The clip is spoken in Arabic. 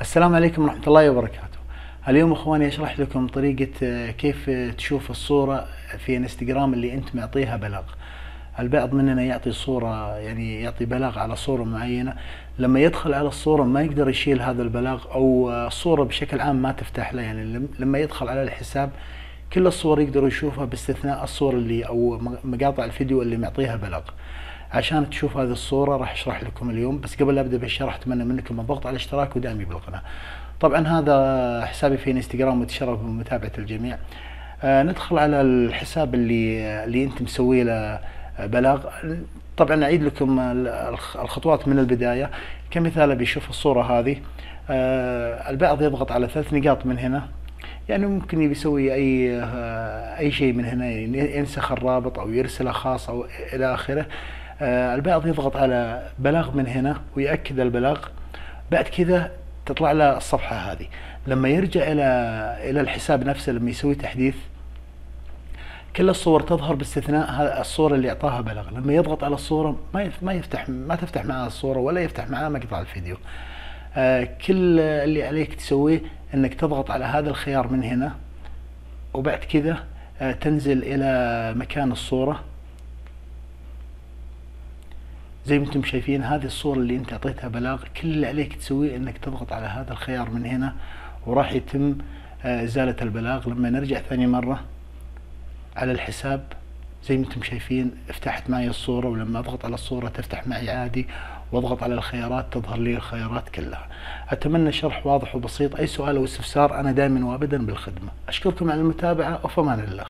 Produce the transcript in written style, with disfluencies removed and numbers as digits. السلام عليكم ورحمة الله وبركاته. اليوم اخواني اشرح لكم طريقة كيف تشوف الصورة في انستغرام اللي انت معطيها بلاغ. البعض مننا يعطي صورة يعني يعطي بلاغ على صورة معينة، لما يدخل على الصورة ما يقدر يشيل هذا البلاغ او الصورة بشكل عام ما تفتح له، يعني لما يدخل على الحساب كل الصور يقدر يشوفها باستثناء الصور اللي او مقاطع الفيديو اللي معطيها بلاغ. عشان تشوف هذه الصورة راح اشرح لكم اليوم، بس قبل لا ابدا بالشرح اتمنى منكم الضغط على الاشتراك ودعمي بالقناة. طبعا هذا حسابي في انستغرام وتشرف بمتابعة الجميع. ندخل على الحساب اللي انت مسوي له بلاغ. طبعا اعيد لكم الخطوات من البداية. كمثال بيشوف الصورة هذه، البعض يضغط على 3 نقاط من هنا، يعني ممكن يسوي اي شيء من هنا، يعني ينسخ الرابط او يرسله خاص او الى اخره. البعض يضغط على بلاغ من هنا ويأكد البلاغ، بعد كذا تطلع له الصفحة هذه. لما يرجع إلى الحساب نفسه لما يسوي تحديث كل الصور تظهر باستثناء الصورة اللي أعطاها بلاغ. لما يضغط على الصورة ما تفتح معها الصورة ولا يفتح معها مقطع الفيديو. كل اللي عليك تسويه أنك تضغط على هذا الخيار من هنا، وبعد كذا تنزل إلى مكان الصورة. زي ما انتم شايفين هذه الصورة اللي انت اعطيتها بلاغ، كل اللي عليك تسويه انك تضغط على هذا الخيار من هنا وراح يتم ازالة البلاغ. لما نرجع ثاني مرة على الحساب زي ما انتم شايفين افتحت معي الصورة، ولما اضغط على الصورة تفتح معي عادي، واضغط على الخيارات تظهر لي الخيارات كلها. اتمنى شرح واضح وبسيط. اي سؤال او استفسار انا دائما وابدا بالخدمة. اشكركم على المتابعة وفي امان الله.